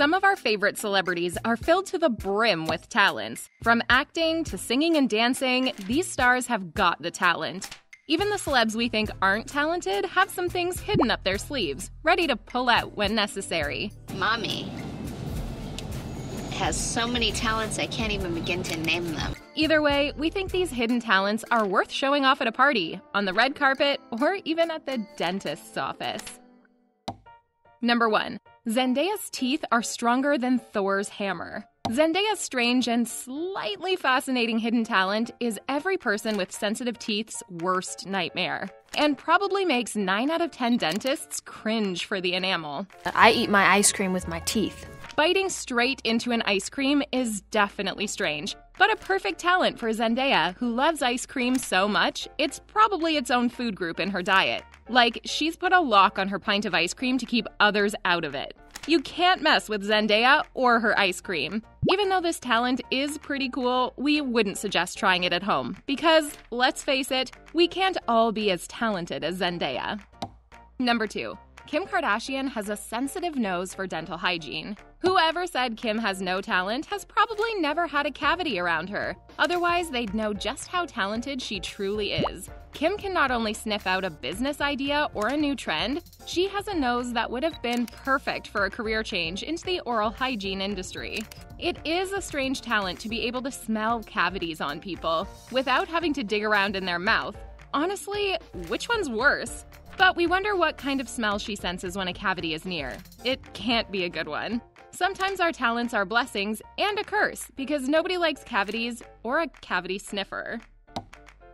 Some of our favorite celebrities are filled to the brim with talents. From acting to singing and dancing, these stars have got the talent. Even the celebs we think aren't talented have some things hidden up their sleeves, ready to pull out when necessary. Mommy has so many talents I can't even begin to name them. Either way, we think these hidden talents are worth showing off at a party, on the red carpet, or even at the dentist's office. Number 1. Zendaya's teeth are stronger than Thor's hammer. Zendaya's strange and slightly fascinating hidden talent is every person with sensitive teeth's worst nightmare, and probably makes 9 out of 10 dentists cringe for the enamel. I eat my ice cream with my teeth. Biting straight into an ice cream is definitely strange, but a perfect talent for Zendaya, who loves ice cream so much, it's probably its own food group in her diet. Like, she's put a lock on her pint of ice cream to keep others out of it. You can't mess with Zendaya or her ice cream. Even though this talent is pretty cool, we wouldn't suggest trying it at home, because, let's face it, we can't all be as talented as Zendaya. Number 2. Kim Kardashian has a sensitive nose for dental hygiene. Whoever said Kim has no talent has probably never had a cavity around her. Otherwise, they'd know just how talented she truly is. Kim can not only sniff out a business idea or a new trend, she has a nose that would have been perfect for a career change into the oral hygiene industry. It is a strange talent to be able to smell cavities on people without having to dig around in their mouth. Honestly, which one's worse? But we wonder what kind of smell she senses when a cavity is near. It can't be a good one. Sometimes our talents are blessings and a curse, because nobody likes cavities or a cavity sniffer.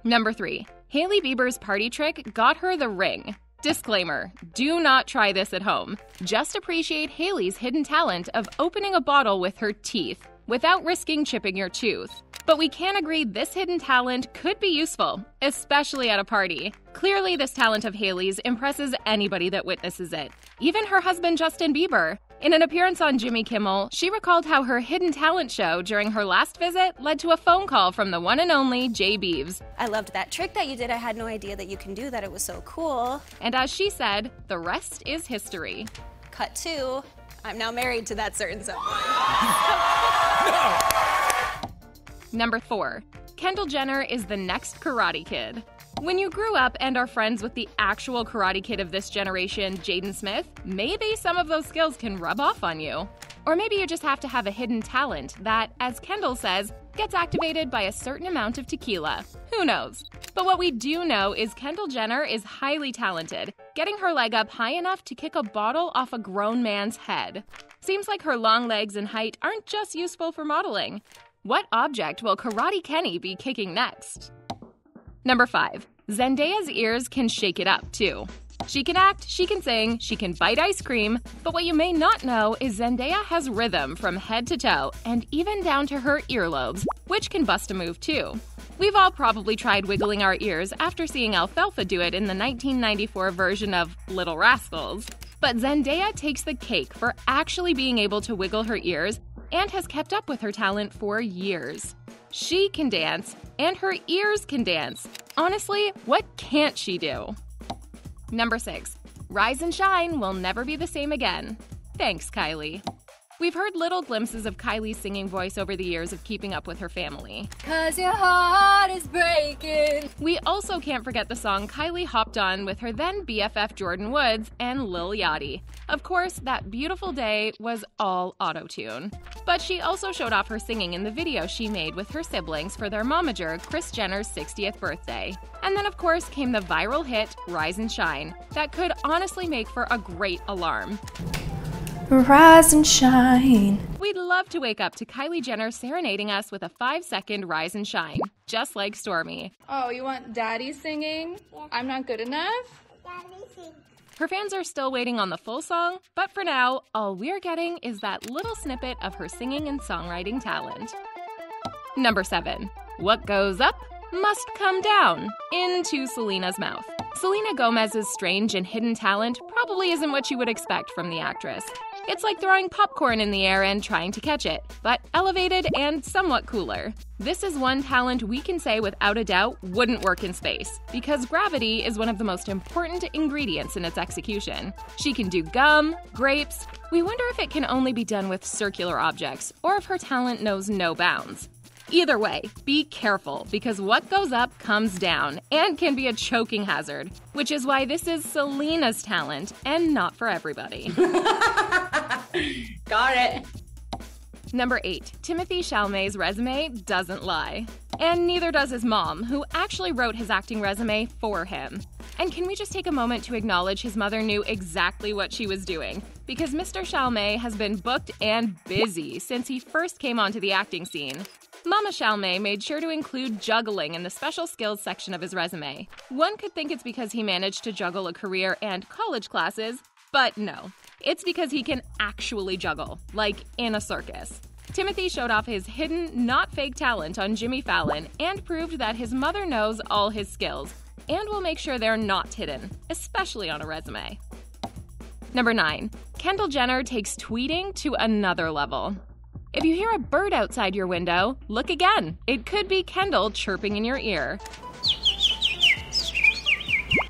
Number 3. Hailey Bieber's party trick got her the ring. Disclaimer, do not try this at home. Just appreciate Hailey's hidden talent of opening a bottle with her teeth without risking chipping your tooth. But we can agree this hidden talent could be useful, especially at a party. Clearly, this talent of Hailey's impresses anybody that witnesses it, even her husband Justin Bieber. In an appearance on Jimmy Kimmel, she recalled how her hidden talent show during her last visit led to a phone call from the one and only Jay Beavs. I loved that trick that you did. I had no idea that you can do that. It was so cool. And as she said, the rest is history. Cut to, I'm now married to that certain someone. No. Number 4. Kendall Jenner is the next Karate Kid. When you grew up and are friends with the actual Karate Kid of this generation, Jaden Smith, maybe some of those skills can rub off on you. Or maybe you just have to have a hidden talent that, as Kendall says, gets activated by a certain amount of tequila. Who knows? But what we do know is Kendall Jenner is highly talented, getting her leg up high enough to kick a bottle off a grown man's head. Seems like her long legs and height aren't just useful for modeling. What object will Karate Kenny be kicking next? Number 5. Zendaya's ears can shake it up, too. She can act, she can sing, she can bite ice cream, but what you may not know is Zendaya has rhythm from head to toe and even down to her earlobes, which can bust a move, too. We've all probably tried wiggling our ears after seeing Alfalfa do it in the 1994 version of Little Rascals. But Zendaya takes the cake for actually being able to wiggle her ears and has kept up with her talent for years. She can dance, and her ears can dance. Honestly, what can't she do? Number 6. Rise and shine will never be the same again. Thanks, Kylie. We've heard little glimpses of Kylie's singing voice over the years of keeping up with her family. 'Cause your heart is breaking. We also can't forget the song Kylie hopped on with her then BFF Jordan Woods and Lil Yachty. Of course, that beautiful day was all auto-tune. But she also showed off her singing in the video she made with her siblings for their momager Kris Jenner's 60th birthday. And then of course came the viral hit Rise and Shine that could honestly make for a great alarm. Rise and shine. We'd love to wake up to Kylie Jenner serenading us with a 5-second rise and shine, just like Stormy. Oh, you want daddy singing? Yeah. I'm not good enough? Daddy sing. Her fans are still waiting on the full song, but for now, all we're getting is that little snippet of her singing and songwriting talent. Number 7. What goes up must come down into Selena's mouth. Selena Gomez's strange and hidden talent probably isn't what you would expect from the actress. It's like throwing popcorn in the air and trying to catch it, but elevated and somewhat cooler. This is one talent we can say without a doubt wouldn't work in space, because gravity is one of the most important ingredients in its execution. She can do gum, grapes. We wonder if it can only be done with circular objects, or if her talent knows no bounds. Either way, be careful, because what goes up comes down and can be a choking hazard, which is why this is Selena's talent and not for everybody. Got it. Number 8. Timothée Chalamet's resume doesn't lie. And neither does his mom, who actually wrote his acting resume for him. And can we just take a moment to acknowledge his mother knew exactly what she was doing? Because Mr. Chalamet has been booked and busy since he first came onto the acting scene. Mama Chalamet made sure to include juggling in the special skills section of his resume. One could think it's because he managed to juggle a career and college classes, but no. It's because he can actually juggle, like in a circus. Timothée showed off his hidden, not fake talent on Jimmy Fallon and proved that his mother knows all his skills and will make sure they're not hidden, especially on a resume. Number 9. Kendall Jenner takes tweeting to another level. If you hear a bird outside your window, look again. It could be Kendall chirping in your ear.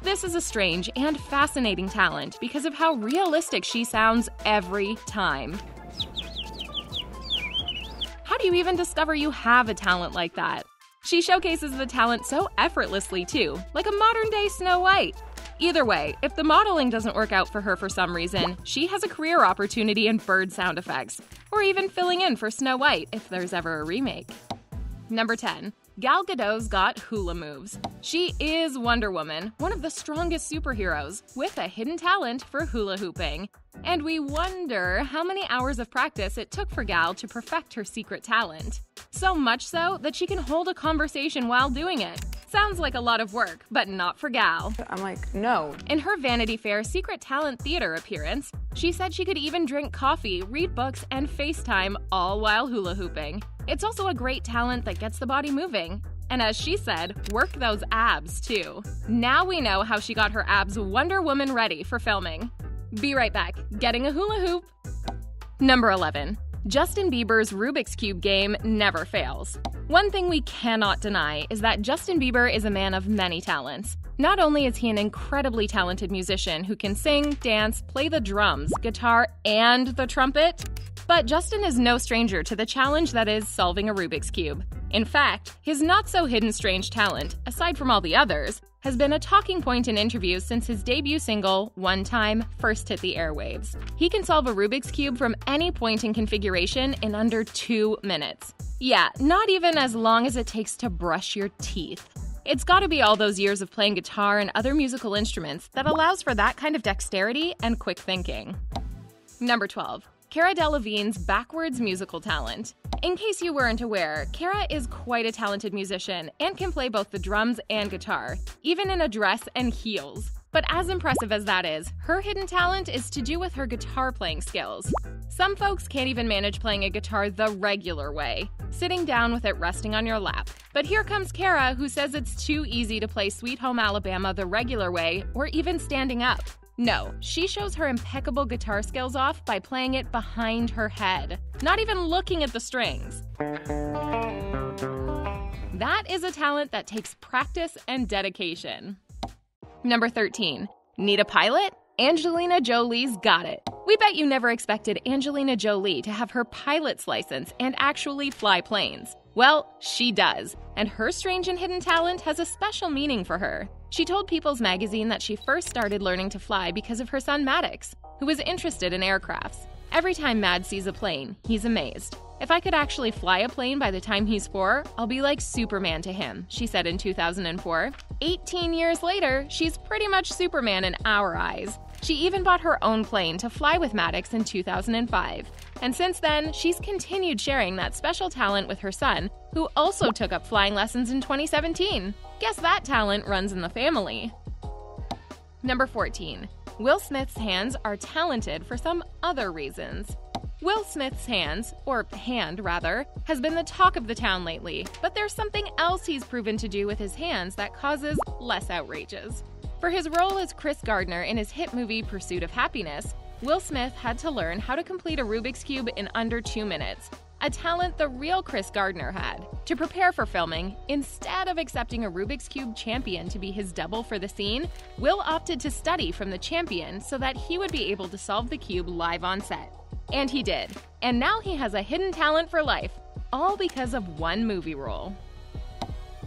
This is a strange and fascinating talent because of how realistic she sounds every time. How do you even discover you have a talent like that? She showcases the talent so effortlessly too, like a modern-day Snow White. Either way, if the modeling doesn't work out for her for some reason, she has a career opportunity in bird sound effects, or even filling in for Snow White if there's ever a remake. Number 10. Gal Gadot's got hula moves. She is Wonder Woman, one of the strongest superheroes, with a hidden talent for hula hooping. And we wonder how many hours of practice it took for Gal to perfect her secret talent. So much so that she can hold a conversation while doing it. Sounds like a lot of work, but not for Gal. I'm like, no. In her Vanity Fair Secret Talent Theater appearance, she said she could even drink coffee, read books, and FaceTime all while hula hooping. It's also a great talent that gets the body moving. And as she said, work those abs too. Now we know how she got her abs Wonder Woman ready for filming. Be right back, getting a hula hoop. Number 11. Justin Bieber's Rubik's Cube game never fails. One thing we cannot deny is that Justin Bieber is a man of many talents. Not only is he an incredibly talented musician who can sing, dance, play the drums, guitar, and the trumpet, but Justin is no stranger to the challenge that is solving a Rubik's Cube. In fact, his not-so-hidden strange talent, aside from all the others, has been a talking point in interviews since his debut single, One Time, first hit the airwaves. He can solve a Rubik's Cube from any point in configuration in under 2 minutes. Yeah, not even as long as it takes to brush your teeth. It's gotta be all those years of playing guitar and other musical instruments that allows for that kind of dexterity and quick thinking. Number 12. Cara Delevingne's backwards musical talent. In case you weren't aware, Cara is quite a talented musician and can play both the drums and guitar, even in a dress and heels. But as impressive as that is, her hidden talent is to do with her guitar playing skills. Some folks can't even manage playing a guitar the regular way, sitting down with it resting on your lap. But here comes Cara, who says it's too easy to play Sweet Home Alabama the regular way or even standing up. No, she shows her impeccable guitar skills off by playing it behind her head, not even looking at the strings. That is a talent that takes practice and dedication. Number 13. Need a pilot? Angelina Jolie's got it. We bet you never expected Angelina Jolie to have her pilot's license and actually fly planes. Well, she does, and her strange and hidden talent has a special meaning for her. She told People's Magazine that she first started learning to fly because of her son Maddox, who was interested in aircrafts. Every time Mad sees a plane, he's amazed. If I could actually fly a plane by the time he's 4, I'll be like Superman to him, she said in 2004. 18 years later, she's pretty much Superman in our eyes. She even bought her own plane to fly with Maddox in 2005. And since then, she's continued sharing that special talent with her son, who also took up flying lessons in 2017. Guess that talent runs in the family. Number 14. Will Smith's hands are talented for some other reasons. Will Smith's hands, or hand rather, has been the talk of the town lately, but there's something else he's proven to do with his hands that causes less outrages. For his role as Chris Gardner in his hit movie Pursuit of Happiness, Will Smith had to learn how to complete a Rubik's Cube in under 2 minutes, a talent the real Chris Gardner had. To prepare for filming, instead of accepting a Rubik's Cube champion to be his double for the scene, Will opted to study from the champion so that he would be able to solve the cube live on set. And he did. And now he has a hidden talent for life, all because of one movie role.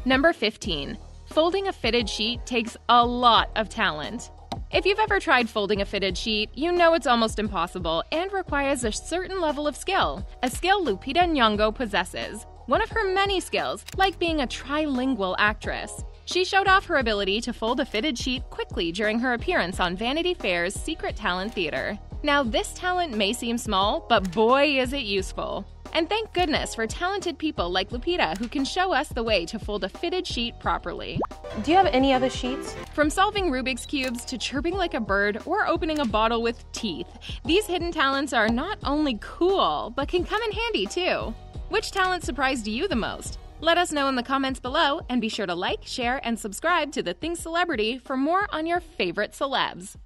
Number 15. Folding a fitted sheet takes a lot of talent. If you've ever tried folding a fitted sheet, you know it's almost impossible and requires a certain level of skill, a skill Lupita Nyong'o possesses, one of her many skills, like being a trilingual actress. She showed off her ability to fold a fitted sheet quickly during her appearance on Vanity Fair's Secret Talent Theater. Now, this talent may seem small, but boy is it useful. And thank goodness for talented people like Lupita who can show us the way to fold a fitted sheet properly. Do you have any other sheets? From solving Rubik's Cubes to chirping like a bird or opening a bottle with teeth, these hidden talents are not only cool, but can come in handy too. Which talent surprised you the most? Let us know in the comments below, and be sure to like, share, and subscribe to The Thing Celebrity for more on your favorite celebs.